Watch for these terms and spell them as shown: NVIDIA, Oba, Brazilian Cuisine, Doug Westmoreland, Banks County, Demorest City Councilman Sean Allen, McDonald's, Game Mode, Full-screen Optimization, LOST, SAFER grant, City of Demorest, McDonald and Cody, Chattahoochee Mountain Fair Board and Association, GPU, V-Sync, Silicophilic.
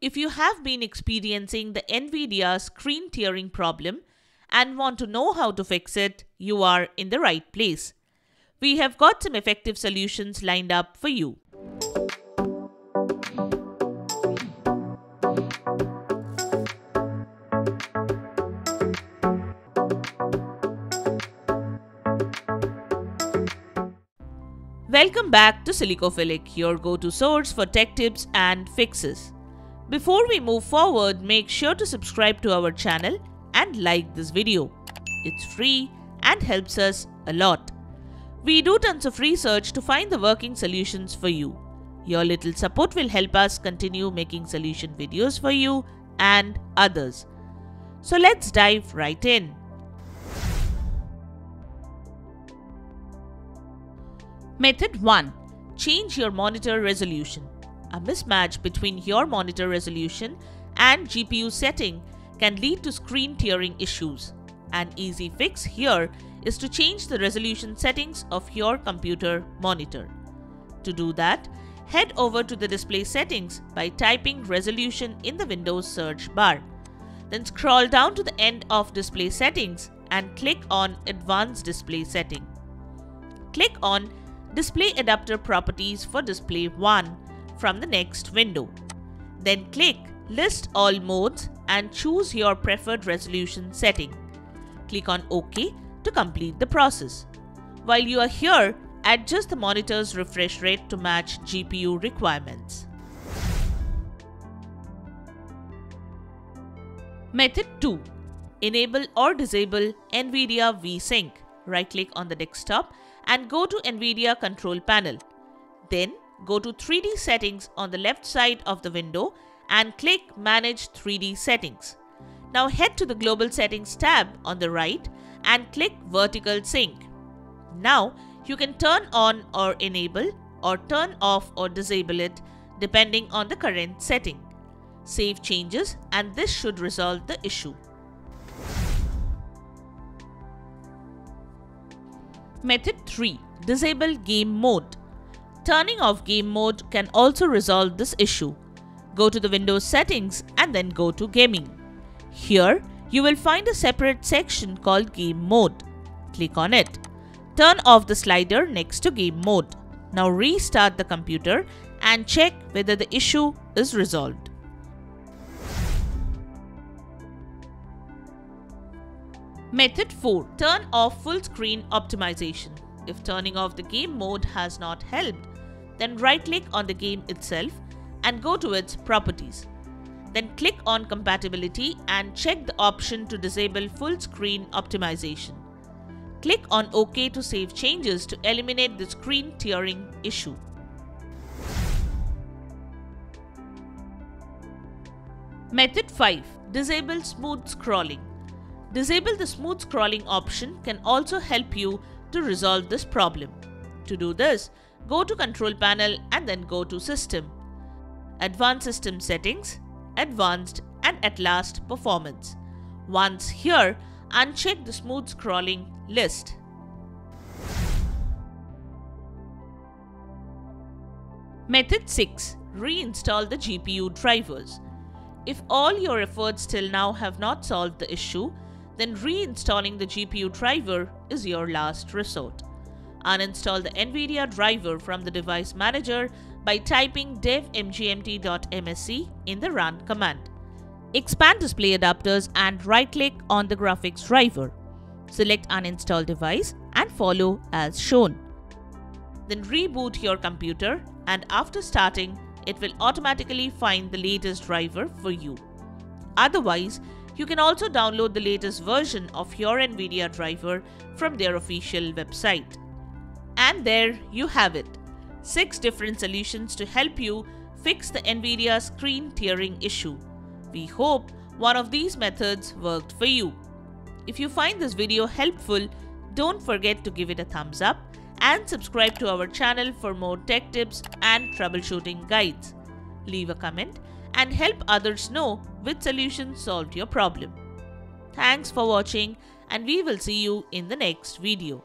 If you have been experiencing the NVIDIA screen tearing problem and want to know how to fix it, you are in the right place. We have got some effective solutions lined up for you. Welcome back to Silicophilic, your go-to source for tech tips and fixes. Before we move forward, make sure to subscribe to our channel and like this video. It's free and helps us a lot. We do tons of research to find the working solutions for you. Your little support will help us continue making solution videos for you and others. So let's dive right in. Method 1. Change your monitor resolution. A mismatch between your monitor resolution and GPU setting can lead to screen tearing issues. An easy fix here is to change the resolution settings of your computer monitor. To do that, head over to the display settings by typing resolution in the Windows search bar. Then scroll down to the end of display settings and click on advanced display setting. Click on display adapter properties for display 1 from the next window. Then click list all modes and choose your preferred resolution setting. Click on OK to complete the process. While you are here, adjust the monitor's refresh rate to match GPU requirements. Method 2. Enable or disable NVIDIA V-Sync. Right-click on the desktop and go to NVIDIA Control Panel. Then go to 3D Settings on the left side of the window and click Manage 3D Settings. Now head to the Global Settings tab on the right and click Vertical Sync. Now you can turn on or enable or turn off or disable it depending on the current setting. Save changes and this should resolve the issue. Method 3. Disable game mode. Turning off game mode can also resolve this issue. Go to the Windows settings and then go to gaming. Here, you will find a separate section called Game Mode. Click on it. Turn off the slider next to Game Mode. Now restart the computer and check whether the issue is resolved. Method 4. Turn off full screen optimization. If turning off the game mode has not helped, then right-click on the game itself and go to its properties. Then click on Compatibility and check the option to disable full screen optimization. Click on OK to save changes to eliminate the screen tearing issue. Method 5. Disable smooth scrolling. Disable the smooth scrolling option can also help you to resolve this problem. To do this, go to Control Panel and then go to System, Advanced System Settings, Advanced, and at last Performance. Once here, uncheck the smooth scrolling list. Method 6. Reinstall the GPU drivers. If all your efforts till now have not solved the issue, then reinstalling the GPU driver is your last resort. Uninstall the NVIDIA driver from the device manager by typing dev-mgmt.msc in the run command. Expand display adapters and right-click on the graphics driver. Select uninstall device and follow as shown. Then reboot your computer and after starting, it will automatically find the latest driver for you. Otherwise, you can also download the latest version of your NVIDIA driver from their official website. And there you have it. 6 different solutions to help you fix the NVIDIA screen tearing issue. We hope one of these methods worked for you. If you find this video helpful, don't forget to give it a thumbs up and subscribe to our channel for more tech tips and troubleshooting guides. Leave a comment and help others know which solution solved your problem. Thanks for watching and we will see you in the next video.